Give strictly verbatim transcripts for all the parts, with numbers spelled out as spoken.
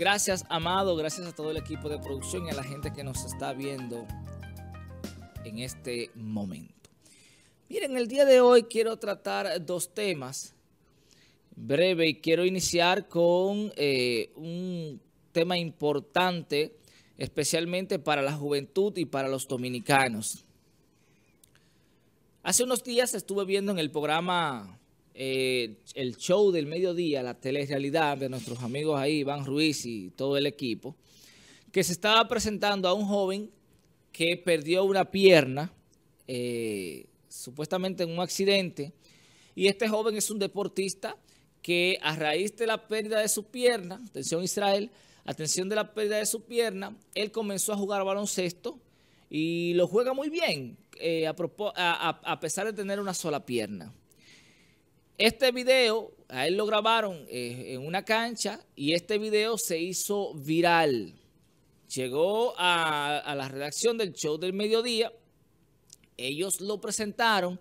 Gracias, Amado. Gracias a todo el equipo de producción y a la gente que nos está viendo en este momento. Miren, el día de hoy quiero tratar dos temas breve y quiero iniciar con eh, un tema importante, especialmente para la juventud y para los dominicanos. Hace unos días estuve viendo en el programa, eh, el show del mediodía, la telerealidad de nuestros amigos ahí, Iván Ruiz y todo el equipo, que se estaba presentando a un joven que perdió una pierna, eh, supuestamente en un accidente, y este joven es un deportista que a raíz de la pérdida de su pierna, atención Israel, atención de la pérdida de su pierna, él comenzó a jugar baloncesto y lo juega muy bien, eh, a, a, a pesar de tener una sola pierna. Este video, a él lo grabaron eh, en una cancha y este video se hizo viral. Llegó a, a la redacción del show del mediodía, ellos lo presentaron,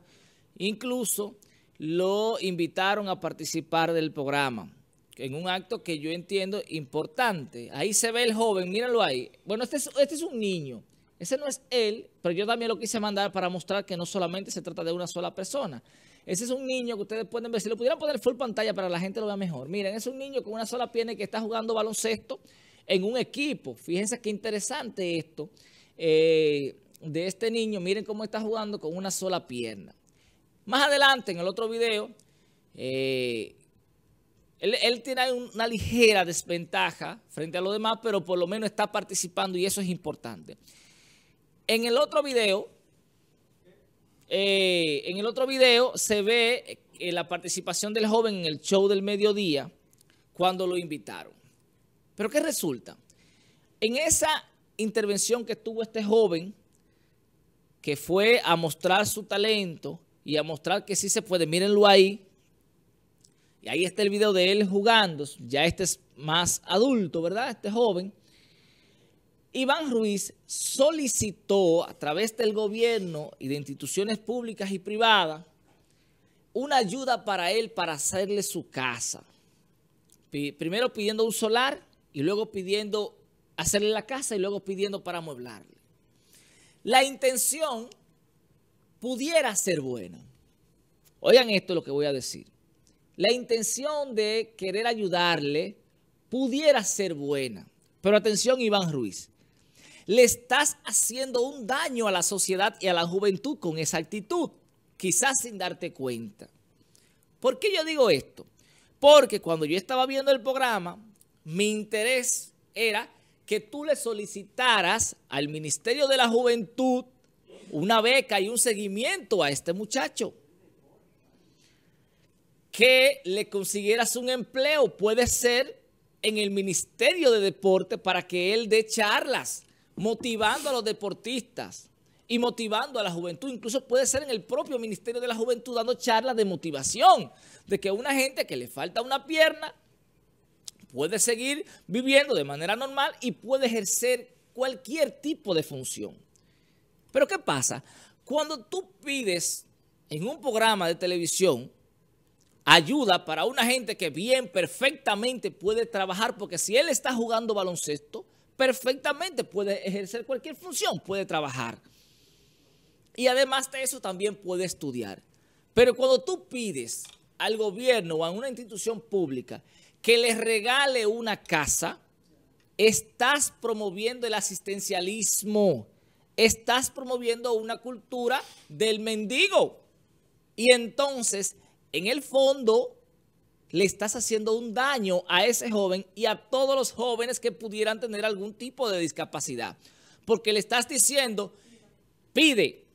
incluso lo invitaron a participar del programa, en un acto que yo entiendo importante. Ahí se ve el joven, míralo ahí. Bueno, este es, este es un niño, ese no es él, pero yo también lo quise mandar para mostrar que no solamente se trata de una sola persona. Ese es un niño que ustedes pueden ver, si lo pudieran poner full pantalla para que la gente lo vea mejor. Miren, es un niño con una sola pierna que está jugando baloncesto en un equipo. Fíjense qué interesante esto eh, de este niño. Miren cómo está jugando con una sola pierna. Más adelante, en el otro video, eh, Él, él tiene una ligera desventaja frente a los demás, pero por lo menos está participando y eso es importante. En el otro video, eh, en el otro video se ve eh, la participación del joven en el show del mediodía cuando lo invitaron. Pero ¿qué resulta? En esa intervención que tuvo este joven, que fue a mostrar su talento y a mostrar que sí se puede, mírenlo ahí. Y ahí está el video de él jugando, ya este es más adulto, ¿verdad? Este joven. Iván Ruiz solicitó a través del gobierno y de instituciones públicas y privadas una ayuda para él para hacerle su casa. Primero pidiendo un solar y luego pidiendo hacerle la casa y luego pidiendo para amueblarle. La intención pudiera ser buena. Oigan esto lo que voy a decir. La intención de querer ayudarle pudiera ser buena. Pero atención, Iván Ruiz, le estás haciendo un daño a la sociedad y a la juventud con esa actitud, quizás sin darte cuenta. ¿Por qué yo digo esto? Porque cuando yo estaba viendo el programa, mi interés era que tú le solicitaras al Ministerio de la Juventud una beca y un seguimiento a este muchacho, que le consiguieras un empleo, puede ser en el Ministerio de Deporte, para que él dé charlas, motivando a los deportistas y motivando a la juventud. Incluso puede ser en el propio Ministerio de la Juventud, dando charlas de motivación, de que una gente que le falta una pierna puede seguir viviendo de manera normal y puede ejercer cualquier tipo de función. Pero ¿qué pasa? Cuando tú pides en un programa de televisión ayuda para una gente que bien, perfectamente puede trabajar, porque si él está jugando baloncesto, perfectamente puede ejercer cualquier función, puede trabajar. Y además de eso también puede estudiar. Pero cuando tú pides al gobierno o a una institución pública que les regale una casa, estás promoviendo el asistencialismo, estás promoviendo una cultura del mendigo. Y entonces, en el fondo, le estás haciendo un daño a ese joven y a todos los jóvenes que pudieran tener algún tipo de discapacidad. Porque le estás diciendo, pide.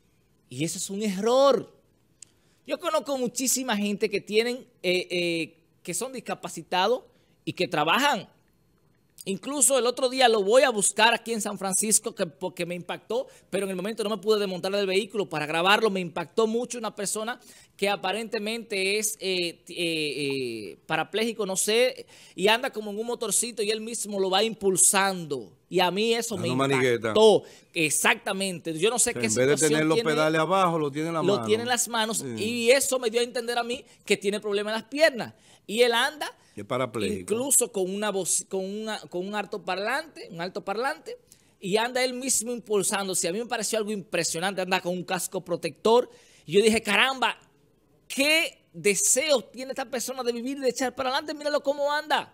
Y eso es un error. Yo conozco muchísima gente que tienen, eh, eh, que son discapacitados y que trabajan. Incluso el otro día lo voy a buscar aquí en San Francisco que, porque me impactó, pero en el momento no me pude desmontar del vehículo para grabarlo. Me impactó mucho una persona que aparentemente es eh, eh, eh, parapléjico, no sé, y anda como en un motorcito y él mismo lo va impulsando. Y a mí eso no, me no impactó. Exactamente. Yo no sé o sea, qué situación tiene. En vez de tener los tiene, pedales abajo, lo tiene en las manos. Lo tiene en las manos. Sí. Y eso me dio a entender a mí que tiene problemas en las piernas. Y él anda incluso con una voz, con una, con un altoparlante, un altoparlante, y anda él mismo impulsándose. A mí me pareció algo impresionante. Anda con un casco protector. Y yo dije, caramba, ¿qué deseos tiene esta persona de vivir y de echar para adelante? Míralo cómo anda.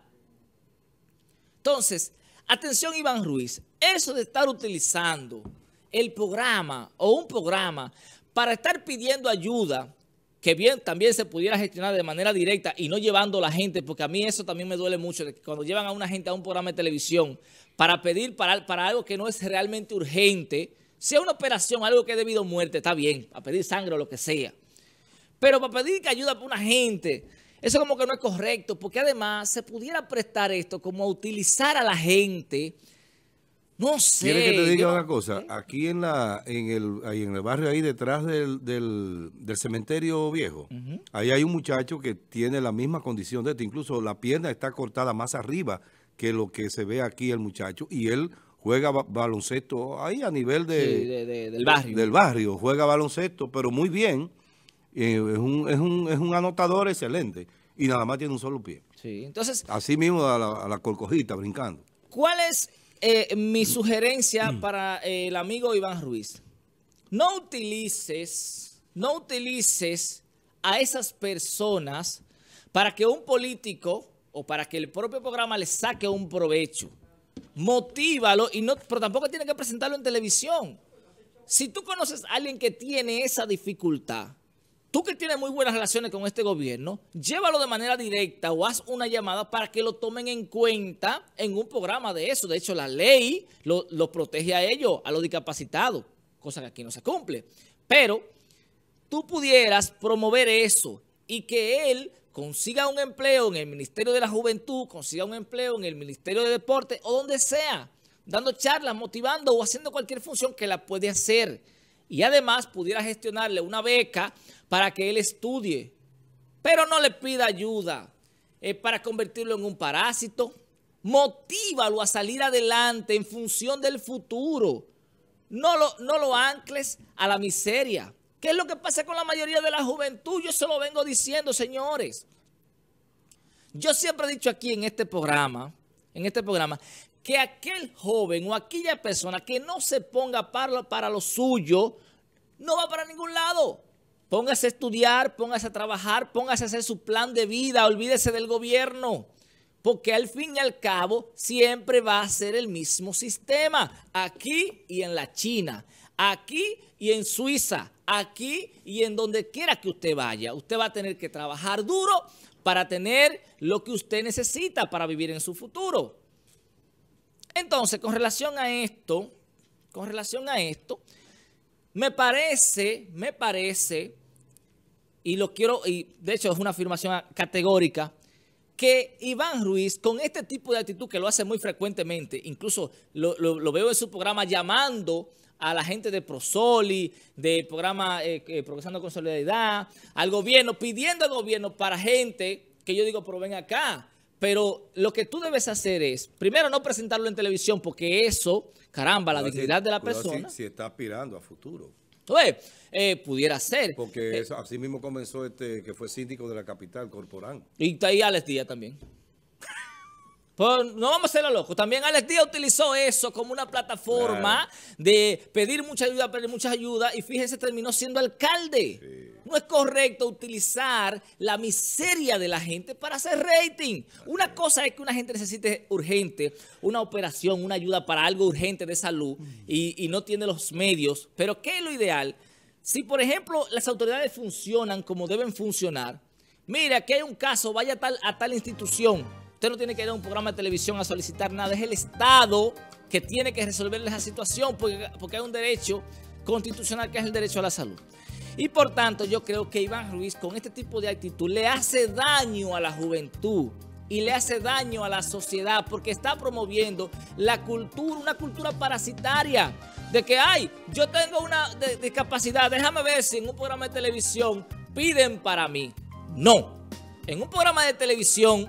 Entonces, atención Iván Ruiz, eso de estar utilizando el programa o un programa para estar pidiendo ayuda, que bien también se pudiera gestionar de manera directa y no llevando a la gente, porque a mí eso también me duele mucho, de que cuando llevan a una gente a un programa de televisión para pedir para, para algo que no es realmente urgente, sea una operación, algo que es debido a muerte, está bien, a pedir sangre o lo que sea. Pero para pedir que ayuda a una gente, eso como que no es correcto, porque además se pudiera prestar esto como a utilizar a la gente, no sé. ¿Quieres que te diga yo, una cosa? ¿Eh? Aquí en la en el, ahí en el barrio, ahí detrás del, del, del cementerio viejo, uh-huh. ahí hay un muchacho que tiene la misma condición de este, incluso la pierna está cortada más arriba que lo que se ve aquí el muchacho, y él juega ba baloncesto ahí a nivel de, sí, de, de, del barrio. Del barrio, juega baloncesto, pero muy bien. Eh, es, un, es, un, es un anotador excelente y nada más tiene un solo pie. Sí, entonces, así mismo a la, a la corcojita brincando. ¿Cuál es eh, mi sugerencia para eh, el amigo Iván Ruiz? No utilices, no utilices a esas personas para que un político o para que el propio programa le saque un provecho. Motívalo, y no, pero tampoco tiene que presentarlo en televisión. Si tú conoces a alguien que tiene esa dificultad, tú que tienes muy buenas relaciones con este gobierno, llévalo de manera directa o haz una llamada para que lo tomen en cuenta en un programa de eso. De hecho, la ley lo, lo protege a ellos, a los discapacitados, cosa que aquí no se cumple. Pero tú pudieras promover eso y que él consiga un empleo en el Ministerio de la Juventud, consiga un empleo en el Ministerio de Deporte o donde sea, dando charlas, motivando o haciendo cualquier función que la puede hacer. Y además pudiera gestionarle una beca para que él estudie, pero no le pida ayuda eh, para convertirlo en un parásito. Motívalo a salir adelante en función del futuro. No lo, no lo ancles a la miseria. ¿Qué es lo que pasa con la mayoría de la juventud? Yo se lo vengo diciendo, señores. Yo siempre he dicho aquí en este programa, en este programa, que aquel joven o aquella persona que no se ponga para, para lo suyo, no va para ningún lado. Póngase a estudiar, póngase a trabajar, póngase a hacer su plan de vida, olvídese del gobierno. Porque al fin y al cabo siempre va a ser el mismo sistema, aquí y en la China, aquí y en Suiza, aquí y en donde quiera que usted vaya. Usted va a tener que trabajar duro para tener lo que usted necesita para vivir en su futuro. Entonces, con relación a esto, con relación a esto, me parece, me parece, y lo quiero, y de hecho es una afirmación categórica, que Iván Ruiz, con este tipo de actitud que lo hace muy frecuentemente, incluso lo, lo, lo veo en su programa llamando a la gente de Prosoli, del programa eh, eh, Progresando con Solidaridad, al gobierno, pidiendo al gobierno para gente que yo digo, pero ven acá. Pero lo que tú debes hacer es, primero, no presentarlo en televisión, porque eso, caramba, la dignidad de la persona. Si, si está aspirando a futuro. Oye, eh, pudiera ser. Porque eso, eh, así mismo comenzó este que fue síndico de la capital, Corporán. Y está ahí Alex Díaz también. Pero no vamos a ser locos. También Alex Díaz utilizó eso como una plataforma claro. de pedir mucha ayuda, pedir mucha ayuda, y fíjense, terminó siendo alcalde. Sí. No es correcto utilizar la miseria de la gente para hacer rating. Una cosa es que una gente necesite urgente una operación, una ayuda para algo urgente de salud y, y no tiene los medios. Pero ¿qué es lo ideal? Si, por ejemplo, las autoridades funcionan como deben funcionar, mira, aquí hay un caso, vaya a tal, a tal institución. Usted no tiene que ir a un programa de televisión a solicitar nada. Es el Estado que tiene que resolver esa situación porque, porque hay un derecho constitucional que es el derecho a la salud. Y por tanto, yo creo que Iván Ruiz con este tipo de actitud le hace daño a la juventud y le hace daño a la sociedad porque está promoviendo la cultura, una cultura parasitaria de que, ay, yo tengo una discapacidad, déjame ver si en un programa de televisión piden para mí. No. En un programa de televisión,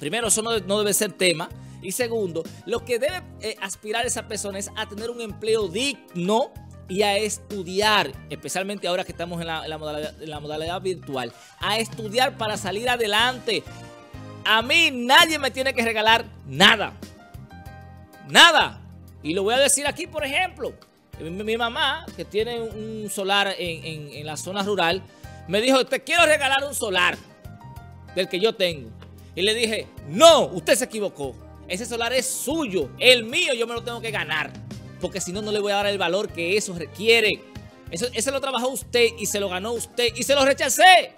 primero, eso no, no debe ser tema. Y segundo, lo que debe eh, aspirar esa persona es a tener un empleo digno y a estudiar, especialmente ahora que estamos en la, en la, modalidad, en la modalidad virtual, a estudiar para salir adelante. A mí nadie me tiene que regalar nada. Nada. Y lo voy a decir aquí, por ejemplo. Mi, mi mamá, que tiene un solar en, en, en la zona rural, me dijo, te quiero regalar un solar del que yo tengo. Y le dije, no, usted se equivocó. Ese solar es suyo. El mío yo me lo tengo que ganar. Porque si no, no le voy a dar el valor que eso requiere. Eso, eso lo trabajó usted y se lo ganó usted. Y se lo rechacé.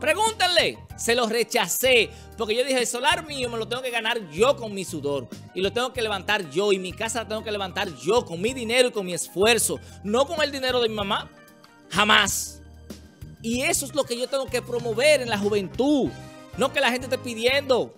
Pregúntenle. Se lo rechacé. Porque yo dije, el solar mío me lo tengo que ganar yo con mi sudor. Y lo tengo que levantar yo. Y mi casa la tengo que levantar yo con mi dinero y con mi esfuerzo. No con el dinero de mi mamá. Jamás. Y eso es lo que yo tengo que promover en la juventud. No que la gente esté pidiendo,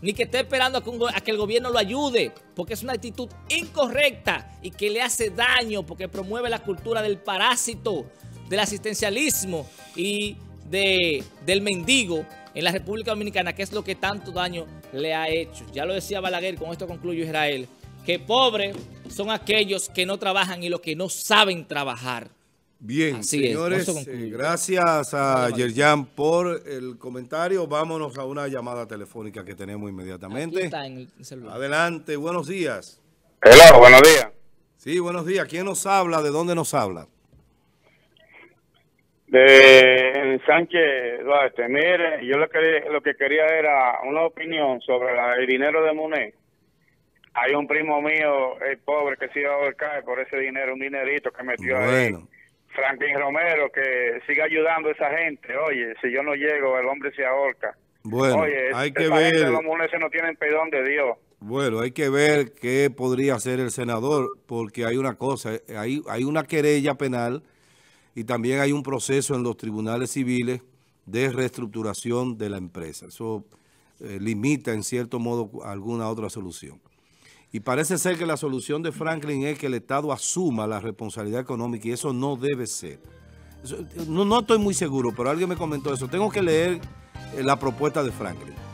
ni que esté esperando a que, un, a que el gobierno lo ayude, porque es una actitud incorrecta y que le hace daño, porque promueve la cultura del parásito, del asistencialismo y de, del mendigo en la República Dominicana, que es lo que tanto daño le ha hecho. Ya lo decía Balaguer, con esto concluyo, Israel, que pobres son aquellos que no trabajan y los que no saben trabajar. Bien, así señores, es, eh, gracias a Yerjan por el comentario. Vámonos a una llamada telefónica que tenemos inmediatamente. Aquí está en el celular. Adelante, buenos días. Hola, buenos días. Sí, buenos días. ¿Quién nos habla? ¿De dónde nos habla? De Sánchez Duarte. Mire, yo lo que, lo que quería era una opinión sobre la, el dinero de Monet. Hay un primo mío, el pobre, que se iba a ahorcar por ese dinero, un dinerito que metió ahí. Bueno. Franklin Romero, que siga ayudando a esa gente. Oye, si yo no llego, el hombre se ahorca. Bueno, oye, hay que ver. Gente, los moneses no tienen perdón de Dios. Bueno, hay que ver qué podría hacer el senador, porque hay una cosa, hay, hay una querella penal y también hay un proceso en los tribunales civiles de reestructuración de la empresa. Eso eh, limita, en cierto modo, alguna otra solución. Y parece ser que la solución de Franklin es que el Estado asuma la responsabilidad económica y eso no debe ser. Eso, no, no estoy muy seguro, pero alguien me comentó eso. Tengo que leer eh, la propuesta de Franklin.